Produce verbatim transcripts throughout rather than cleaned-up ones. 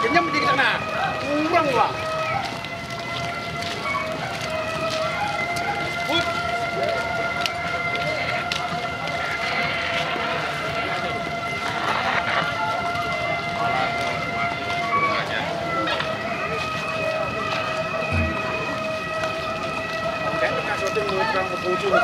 Kenyang di sana, kurang lah. Put. Dan kasih tu orang berpujuk.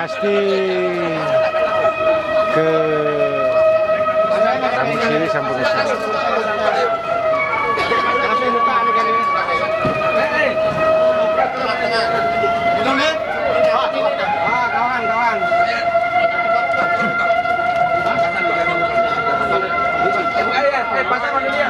Pasti ke kampung kiri sambung sana. Kawan-kawan.